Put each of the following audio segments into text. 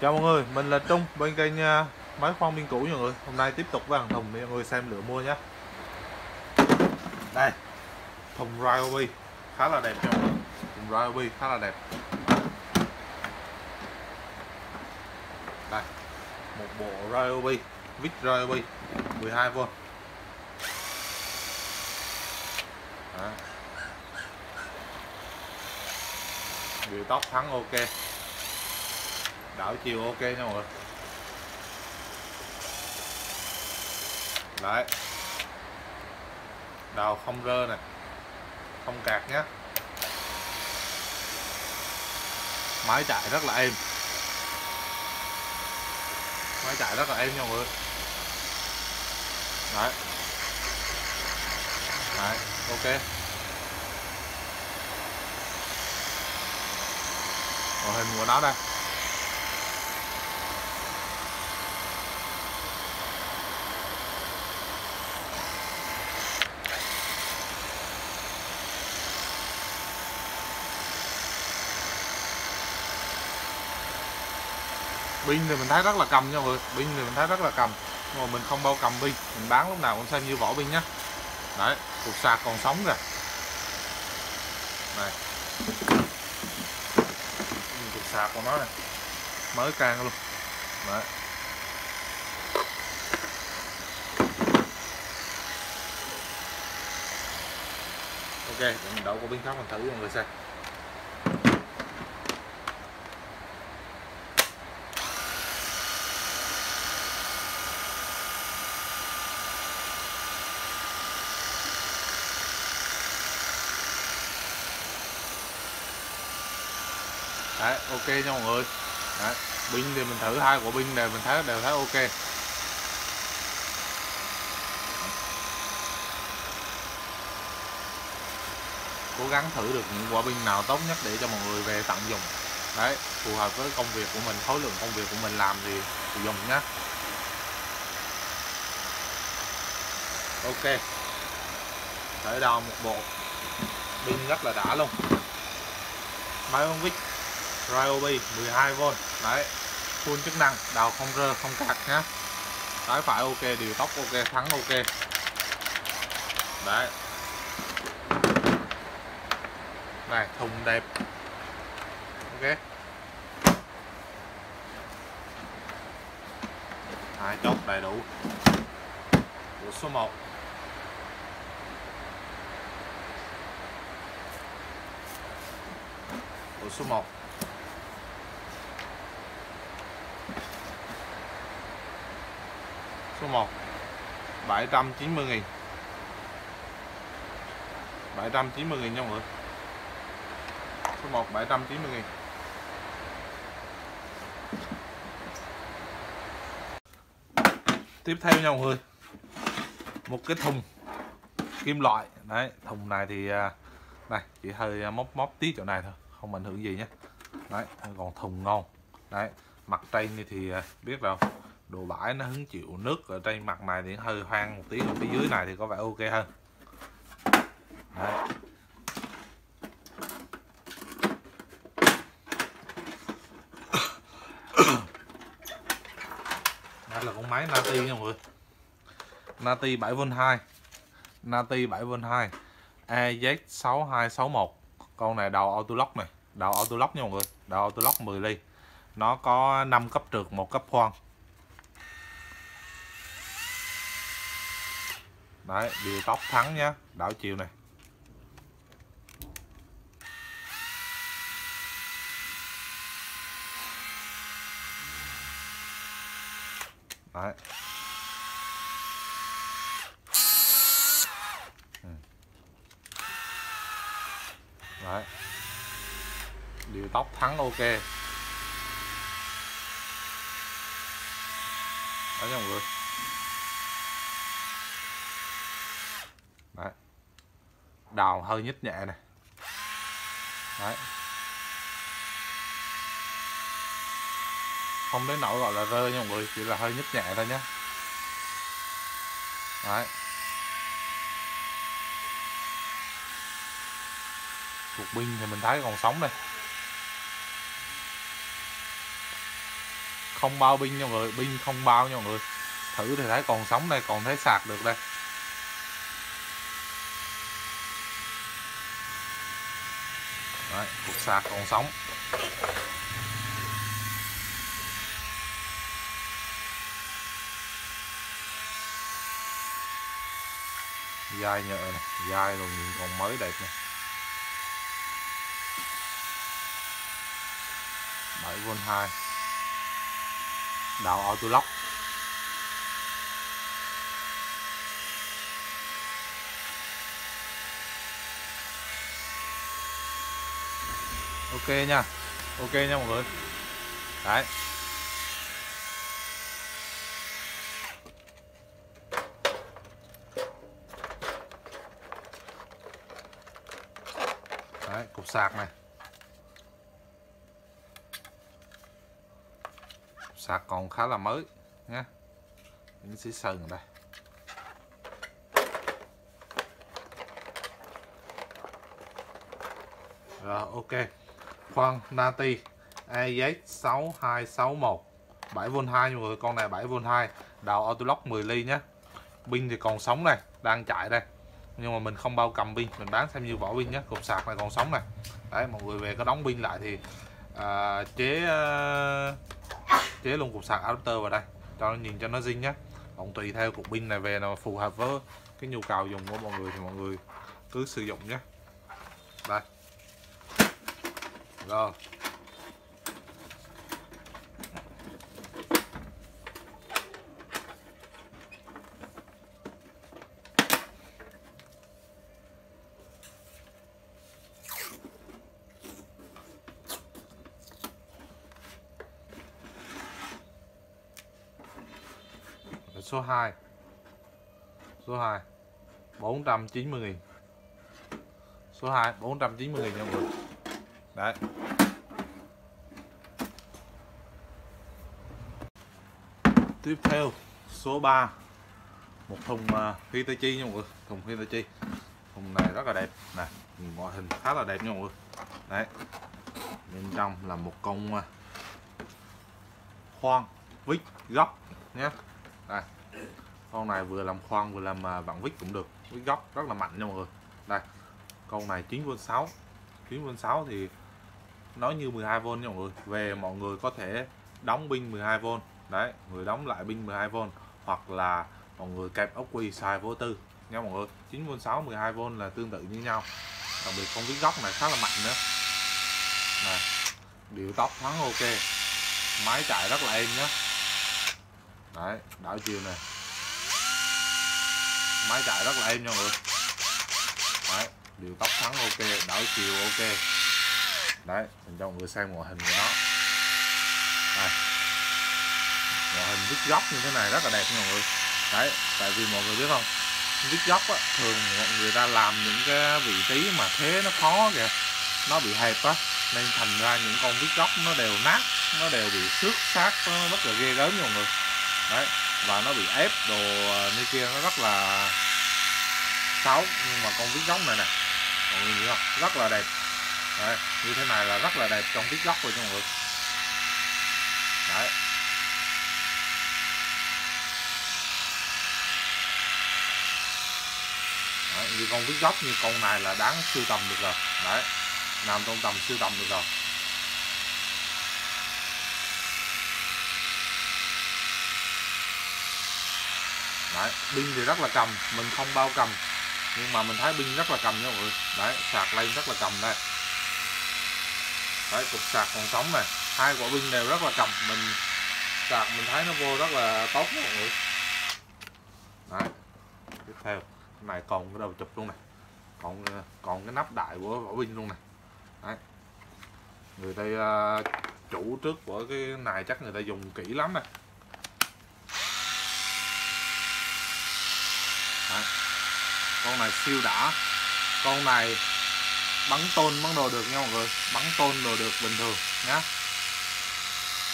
Chào mọi người, mình là Trung bên kênh máy khoan biên cũ nha mọi người. Hôm nay tiếp tục với hàng thùng để mọi người xem lựa mua nhé. Đây, thùng Ryobi khá là đẹp nha mọi người. Thùng Ryobi khá là đẹp. Đây, một bộ Ryobi, vít Ryobi 12V. Đó. Điều tóc thắng ok, đảo chiều ok nha mọi người. Đấy, đầu không rơ nè, không cạc nhé. Máy chạy rất là êm, máy chạy rất là êm nha mọi người. Đấy, đấy, ok. Màu hình của nó đây. Pin thì mình thấy rất là cầm nha mọi người, pin thì mình thấy rất là cầm. Nhưng mà mình không bao cầm pin, mình bán lúc nào cũng xem như vỏ pin nhá. Đấy, cục sạc còn sống kìa. Này, cục sạc của nó này, mới càng luôn. Đấy, ok, để mình đậu cái pin khác mình thử cho mọi người xem. Đấy, ok nha mọi người. Đấy, pin thì mình thử hai quả pin này mình thấy đều thấy ok. Cố gắng thử được những quả pin nào tốt nhất để cho mọi người về tận dụng. Đấy, phù hợp với công việc của mình, khối lượng công việc của mình làm thì dùng nhé. Ok, thử đào một bộ pin rất là đã luôn. Máy ống vít Ryobi 12V. Đấy, full chức năng, đào không rơ, không cạc nhá. Trái phải ok, điều tốc ok, thắng ok. Đấy, này, thùng đẹp. Ok, hai chốt đầy đủ. Của số 1 số 1. Số 1 790.000 790.000 nha mọi người. Số 1 790.000. Tiếp theo nha mọi người, một cái thùng kim loại. Đấy, thùng này thì này chỉ hơi móc tí chỗ này thôi, không ảnh hưởng gì nhé. Đấy, còn thùng ngon. Đấy, mặt trên thì biết rồi, đồ bãi nó hứng chịu nước ở trên mặt này thì hơi hoang một tí, ở phía dưới này thì có vẻ ok hơn. Đấy, đây là con máy Nati nha mọi người. Nati 7V2, Nati 7V2 EZ6261. Con này đầu autolock này, đầu autolock nha mọi người, đầu autolock 10 ly. Nó có 5 cấp trượt, 1 cấp khoan. Đấy, điều tốc thắng nhá, đảo chiều này. Đấy. Đấy, điều tốc thắng ok. Đấy nha mọi người. Đấy, đào hơi nhích nhẹ này. Đấy, không đến nỗi gọi là rơi nha mọi người, chỉ là hơi nhích nhẹ thôi nhé. Đấy, cục pin thì mình thấy còn sống đây. không bao pin nha mọi người, pin không bao nha mọi người. Thử thì thấy còn sống đây, còn thấy sạc được đây. Đấy, cục sạc còn sống. Dai nhựa này, dai rồi nhìn còn mới đẹp này. 7V2. Đạo auto lock. Ok nha mọi người. Đấy. Đấy, cục sạc này. Cục sạc còn khá là mới nha. Những xí sừng đây. Rồi ok. Khoan Nati EZ6261 7V2 mọi người, con này 7V2, đầu autolock 10 ly nhé. Pin thì còn sống này, đang chạy đây. Nhưng mà mình không bao cầm pin, mình bán xem như vỏ pin nhé. Cục sạc này còn sống này. Đấy, mọi người về có đóng pin lại thì chế luôn cục sạc adapter vào đây cho nó nhìn cho nó zin nhé. Còn tùy theo cục pin này về nó phù hợp với cái nhu cầu dùng của mọi người thì mọi người cứ sử dụng nhé. Đây. Rồi. Số 2. Số 2 490.000. Số 2 490.000 nha mọi người. Đấy. Tiếp theo số 3, một thùng Hitachi nha mọi người, thùng Hitachi. Thùng này rất là đẹp nè, ngoại hình khá là đẹp nha mọi người. Đấy. Bên trong là một con khoan vít góc nhé. Đây. Con này vừa làm khoan vừa làm vặn vít cũng được, vít góc rất là mạnh nha mọi người. Đây. Con này 9V6. 9V6 thì nó như 12V nha mọi người. Về mọi người có thể đóng pin 12V. Đấy, người đóng lại pin 12V hoặc là mọi người kẹp ốc quy xài vô tư nha mọi người. 9V6 12V là tương tự như nhau. Đặc biệt con vít góc này khá là mạnh nữa. Này, điệu tóc thắng ok. Máy chạy rất là êm nhé. Đấy, đảo chiều này. Máy chạy rất là êm nha mọi người. Đấy. Điều tóc thắng ok, đảo chiều ok. Đấy, mình cho mọi người xem ngoại hình của nó. Đây. Ngoại hình vít góc như thế này rất là đẹp nha mọi người. Đấy, tại vì mọi người biết không, vít góc á, thường mọi người ta làm những cái vị trí mà thế nó khó kìa, nó bị hẹp á, nên thành ra những con vít góc nó đều nát, nó đều bị xước xác, nó rất là ghê gớm nha mọi người. Đấy, và nó bị ép đồ nơi kia nó rất là xấu. Nhưng mà con vít góc này nè, mọi người thấy không? Rất là đẹp. Đấy, như thế này là rất là đẹp trong vít góc rồi mọi người. Đấy. Đấy, như con vít góc như con này là đáng sưu tầm được rồi. Đấy, nằm trong tầm sưu tầm được rồi. Đấy, pin thì rất là cầm, mình không bao cầm. Nhưng mà mình thấy pin rất là cầm nha mọi người. Đấy, sạc lên rất là cầm đây. Đấy, cục sạc còn sống này. Hai quả pin đều rất là cầm. Mình sạc mình thấy nó vô rất là tốt nha mọi người. Đấy. Tiếp theo, cái này còn cái đầu chụp luôn này. Còn cái nắp đại của quả pin luôn này. Đấy. Người ta chủ trước của cái này chắc người ta dùng kỹ lắm này. Đấy. Con này siêu đã. Con này bắn tôn bắn đồ được nha mọi người. Bắn tôn đồ được bình thường nhá.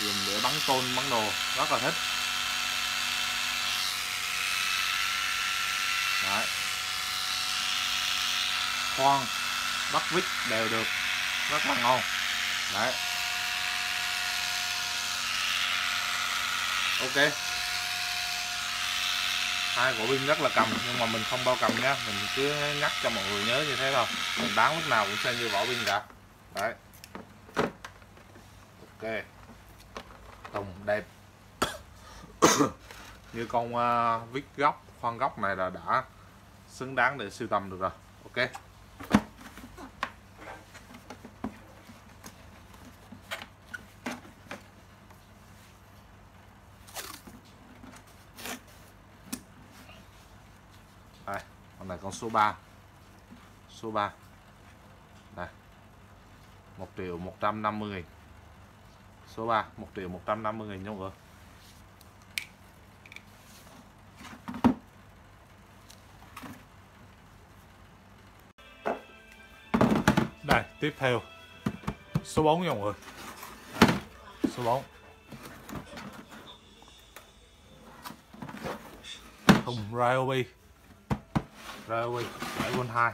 Dùng để bắn tôn bắn đồ rất là thích. Đấy. Khoan bắt vít đều được, rất là ngon. Đấy. ok. Hai quả pin rất là cầm, nhưng mà mình không bao cầm nha, mình cứ nhắc cho mọi người nhớ như thế thôi, mình bán lúc nào cũng xem như vỏ pin cả đấy. Ok, thùng đẹp. Như con vít góc, khoan góc này là đã xứng đáng để sưu tầm được rồi. Ok, đây con này, con số 3, số 3 này 1.150.000, số 3 1.150.000 không ạ. Đây, tiếp theo số 4 nha mọi người. Số 4. Thùng Ryobi. Ryobi 7V2.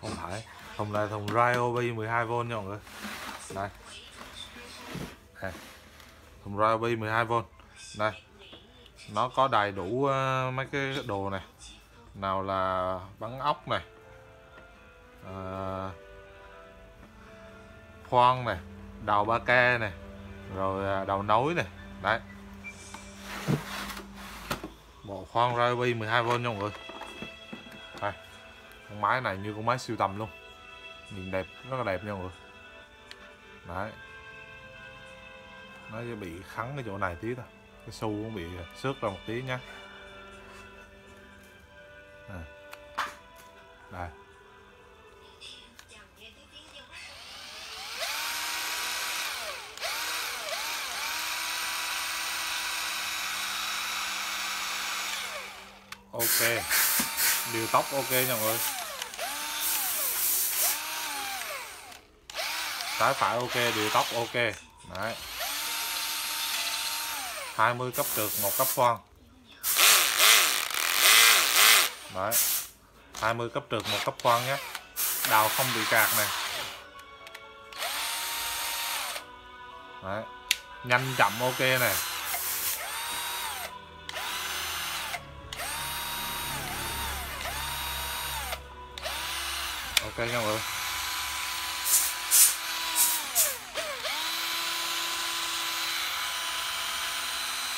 Không phải, thùng này thùng Ryobi 12V nha mọi người. Đây. Đây. Thùng Ryobi 12V. Đây. Nó có đầy đủ mấy cái đồ này. Nào là bắn ốc này, khoan này, đầu ba ke này, rồi đầu nối này. Đấy, bộ khoan Ryobi 12V nha mọi người. Đây, con máy này như con máy siêu tầm luôn, nhìn đẹp, rất là đẹp nha mọi người. Đấy, nó bị khắn cái chỗ này tí thôi, cái xu cũng bị xước ra một tí nha. Đây. Ok, điều tóc ok nha mọi người, trái phải ok, điều tóc ok. Đấy, 20 cấp trượt, 1 cấp khoan. Đấy, 20 cấp trượt, 1 cấp khoan nhé. Đào không bị cạc này. Đấy, nhanh chậm ok này. Ok nha mọi người.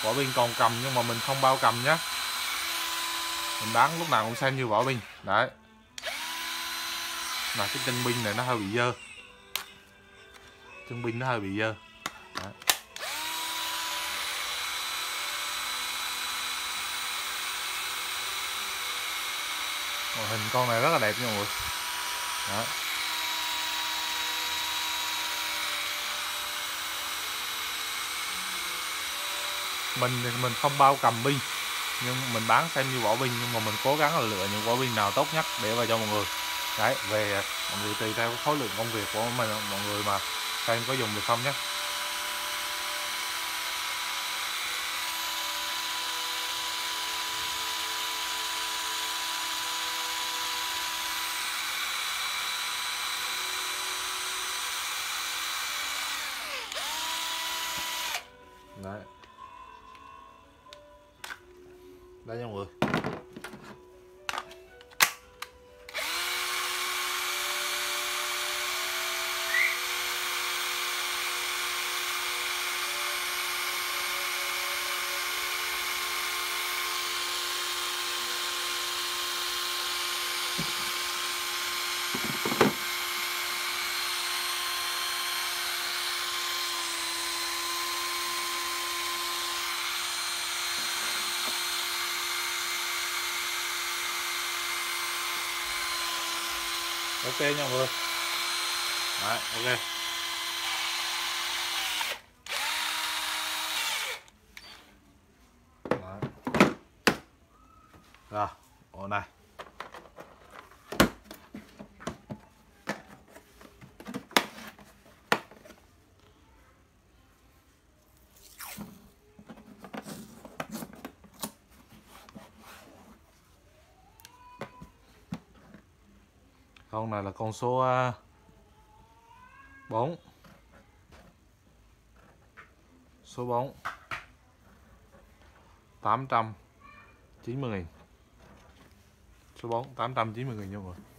Vỏ pin còn cầm nhưng mà mình không bao cầm nhé, mình bán lúc nào cũng xem như vỏ pin. Đấy, mà cái chân pin này nó hơi bị dơ, chân pin nó hơi bị dơ. Đấy, màn hình con này rất là đẹp nha mọi người. Đấy, mình không bao cầm pin, nhưng mình bán xem như vỏ pin, nhưng mà mình cố gắng là lựa những vỏ pin nào tốt nhất để vào cho mọi người. Đấy, về mọi người tùy theo khối lượng công việc của mình, mọi người mà xem có dùng được không nhé. Đấy, đây nha mọi người. Ok nha mọi người. Đấy, ok. Đấy. Rồi, ổ này. Con này là con số 4. số 4 890.000, số 4 890.000 nha mọi người.